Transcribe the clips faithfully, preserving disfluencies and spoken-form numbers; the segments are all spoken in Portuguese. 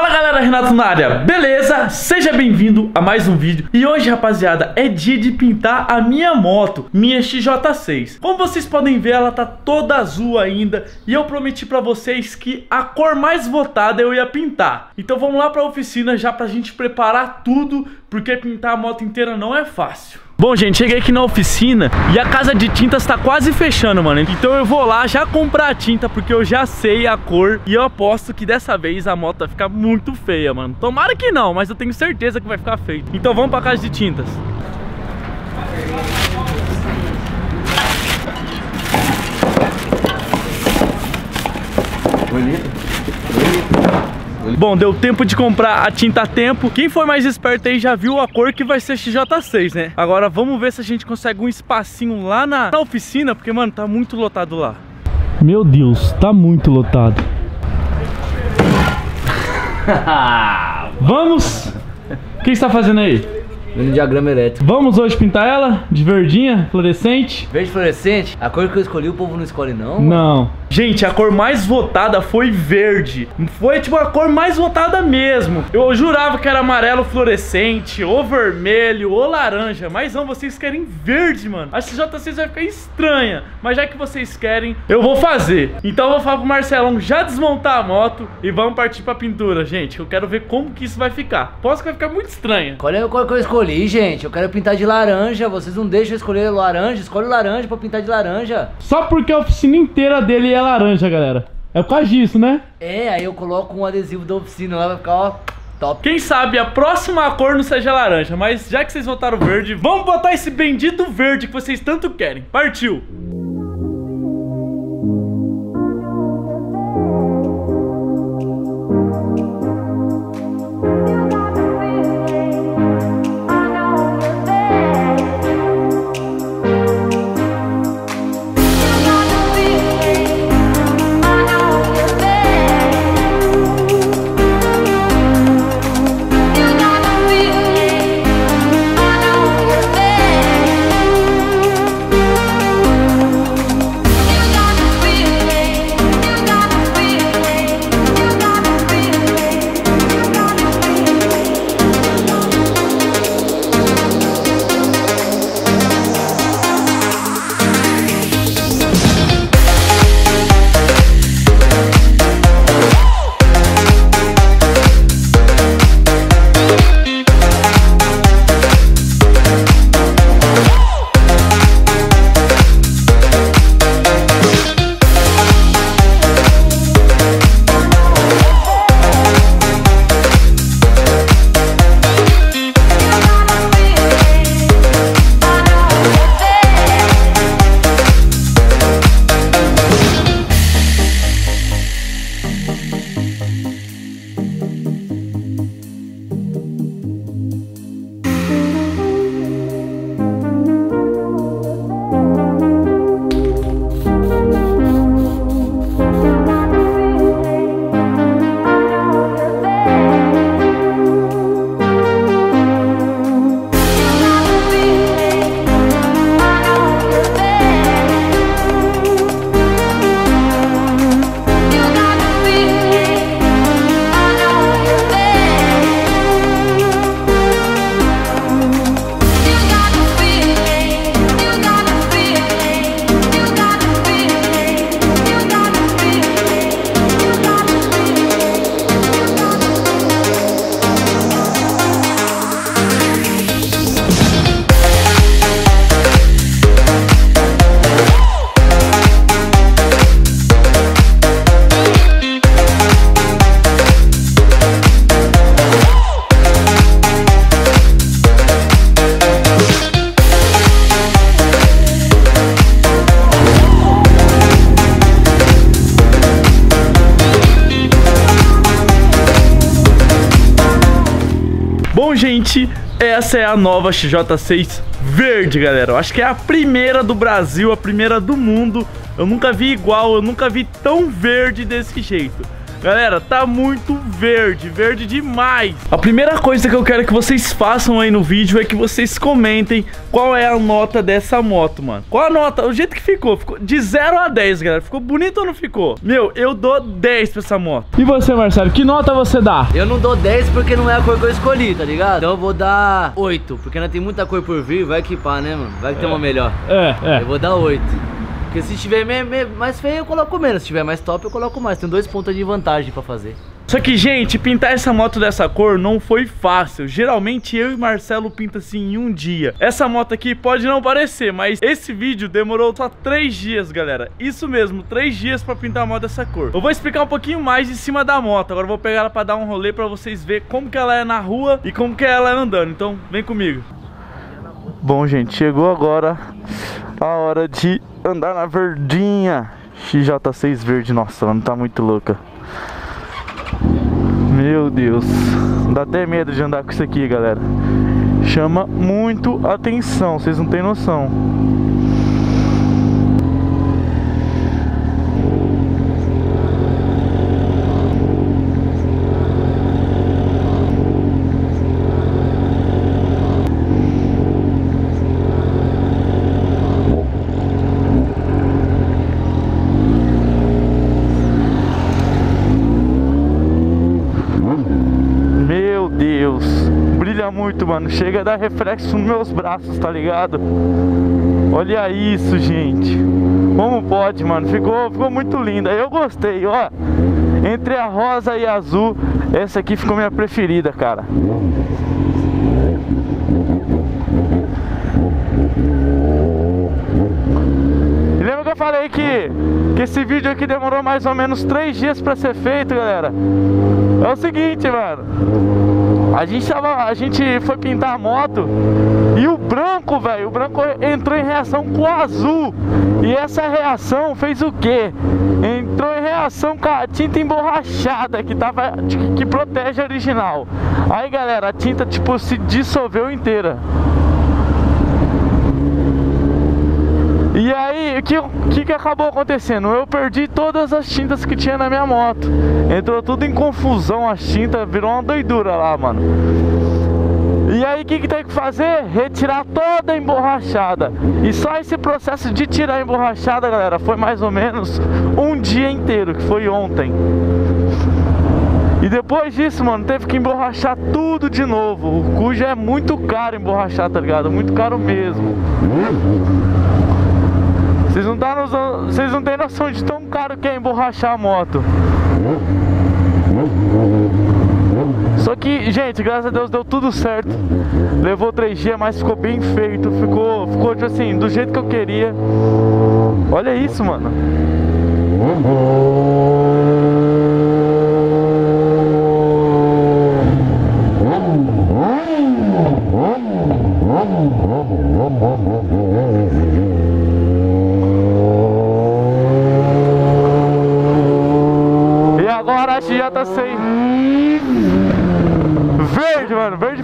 Fala galera, Renato na área, beleza? Seja bem-vindo a mais um vídeo. E hoje, rapaziada, é dia de pintar a minha moto, minha X J seis. Como vocês podem ver, ela tá toda azul ainda. E eu prometi pra vocês que a cor mais votada eu ia pintar. Então vamos lá pra oficina já pra gente preparar tudo, porque pintar a moto inteira não é fácil. Bom, gente, cheguei aqui na oficina e a casa de tintas tá quase fechando, mano. Então eu vou lá já comprar a tinta, porque eu já sei a cor. E eu aposto que dessa vez a moto vai ficar muito feia, mano. Tomara que não, mas eu tenho certeza que vai ficar feio. Então vamos pra casa de tintas. Bonito. Bonito. Bom, deu tempo de comprar a tinta a tempo. Quem foi mais esperto aí já viu a cor que vai ser X J seis, né? Agora vamos ver se a gente consegue um espacinho lá na, na oficina, porque, mano, tá muito lotado lá. Meu Deus, tá muito lotado. Vamos? O que você tá fazendo aí? Um diagrama elétrico. Vamos hoje pintar ela de verdinha, fluorescente. Verde fluorescente? A cor que eu escolhi o povo não escolhe não? Mano. Não. Gente, a cor mais votada foi verde. Foi tipo a cor mais votada mesmo. Eu jurava que era amarelo fluorescente, ou vermelho, ou laranja. Mas não, vocês querem verde, mano. A X J seis vai ficar estranha. Mas já que vocês querem, eu vou fazer. Então eu vou falar pro Marcelão já desmontar a moto e vamos partir pra pintura, gente. Eu quero ver como que isso vai ficar. Posso que vai ficar muito estranha. Qual é a cor que eu escolhi? Gente, eu quero pintar de laranja. Vocês não deixam eu escolher laranja. Escolhe laranja pra pintar de laranja. Só porque a oficina inteira dele é laranja, galera. É por causa disso, né? É, aí eu coloco um adesivo da oficina lá, vai ficar, ó, top. Quem sabe a próxima cor não seja laranja. Mas já que vocês votaram verde, vamos botar esse bendito verde que vocês tanto querem. Partiu! Bom, gente, essa é a nova X J seis verde, galera. Eu acho que é a primeira do Brasil, a primeira do mundo. Eu nunca vi igual, eu nunca vi tão verde desse jeito. Galera, tá muito verde, verde demais. A primeira coisa que eu quero que vocês façam aí no vídeo é que vocês comentem qual é a nota dessa moto, mano. Qual a nota? O jeito que ficou, ficou de zero a dez, galera. Ficou bonito ou não ficou? Meu, eu dou dez pra essa moto. E você, Marcelo, que nota você dá? Eu não dou dez porque não é a cor que eu escolhi, tá ligado? Então eu vou dar oito, porque ainda tem muita cor por vir, vai equipar, né, mano? Vai que é. tem uma melhor. É, é. Eu vou dar oito. Porque se tiver mais feio, eu coloco menos. Se tiver mais top, eu coloco mais. Tem dois pontos de vantagem pra fazer. Só que, gente, pintar essa moto dessa cor não foi fácil. Geralmente eu e Marcelo pinta assim em um dia. Essa moto aqui pode não parecer, mas esse vídeo demorou só três dias, galera. Isso mesmo, três dias pra pintar a moto dessa cor. Eu vou explicar um pouquinho mais em cima da moto. Agora eu vou pegar ela pra dar um rolê pra vocês verem como que ela é na rua e como que ela é andando. Então, vem comigo. Bom, gente, chegou agora a hora de andar na verdinha. X J seis verde, nossa, ela não tá muito louca. Meu Deus, dá até medo de andar com isso aqui, galera. Chama muito atenção, vocês não tem noção. Muito, mano, chega a dar reflexo nos meus braços, tá ligado? Olha isso, gente. Como pode, mano? Ficou, ficou muito linda. Eu gostei, ó. Entre a rosa e a azul, essa aqui ficou minha preferida, cara. E lembra que eu falei que, que esse vídeo aqui demorou mais ou menos três dias pra ser feito, galera? É o seguinte, mano. A gente, tava, a gente foi pintar a moto e o branco, velho, o branco entrou em reação com o azul. E essa reação fez o quê? Entrou em reação com a tinta emborrachada que, tava, que protege a original. Aí, galera, a tinta, tipo, se dissolveu inteira. E aí, o que, que, que acabou acontecendo? Eu perdi todas as tintas que tinha na minha moto. Entrou tudo em confusão, as tintas, virou uma doidura lá, mano. E aí, o que, que tem que fazer? Retirar toda a emborrachada. E só esse processo de tirar a emborrachada, galera, foi mais ou menos um dia inteiro, que foi ontem. E depois disso, mano, teve que emborrachar tudo de novo. O cujo é muito caro emborrachar, tá ligado? Muito caro mesmo. Vocês não, tá noção, vocês não têm noção de tão caro que é emborrachar a moto. Só que, gente, graças a Deus deu tudo certo. Levou três dias, mas ficou bem feito. Ficou, ficou tipo assim, do jeito que eu queria. Olha isso, mano.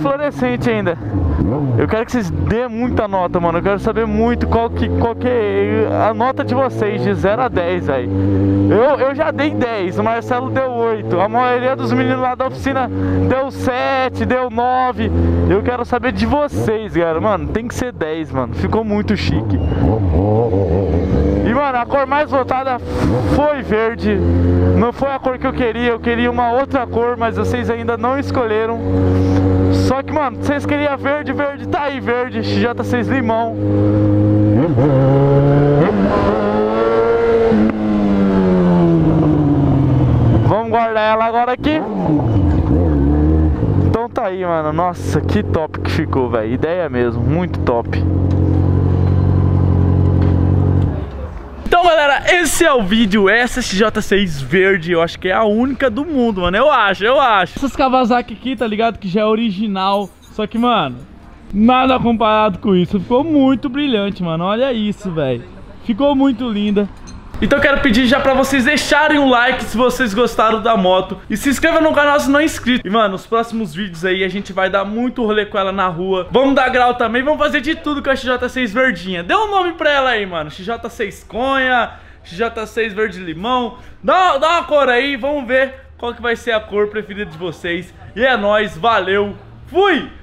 Florescente ainda. Eu quero que vocês dêem muita nota, mano. Eu quero saber muito qual que, qual que é a nota de vocês, de zero a dez, velho. Eu, eu já dei dez, o Marcelo deu oito, a maioria dos meninos lá da oficina deu sete, deu nove. Eu quero saber de vocês, galera. Mano, tem que ser dez, mano. Ficou muito chique. E, mano, a cor mais votada foi verde. Não foi a cor que eu queria, eu queria uma outra cor, mas vocês ainda não escolheram. Só que, mano, vocês queriam verde, verde, tá aí verde, X J seis limão. Vamos guardar ela agora aqui. Então tá aí, mano, nossa, que top que ficou, velho, ideia mesmo, muito top. Então, galera, esse é o vídeo, essa é X J seis verde, eu acho que é a única do mundo, mano, eu acho, eu acho. Essas Kawasaki aqui, tá ligado, que já é original, só que, mano, nada comparado com isso, ficou muito brilhante, mano, olha isso, velho, ficou muito linda. Então eu quero pedir já pra vocês deixarem um like se vocês gostaram da moto. E se inscreva no canal se não é inscrito. E, mano, nos próximos vídeos aí a gente vai dar muito rolê com ela na rua. Vamos dar grau também, vamos fazer de tudo com a X J seis verdinha. Dê um nome pra ela aí, mano. X J seis conha, X J seis verde limão. Dá, dá uma cor aí, vamos ver qual que vai ser a cor preferida de vocês. E é nóis, valeu, fui!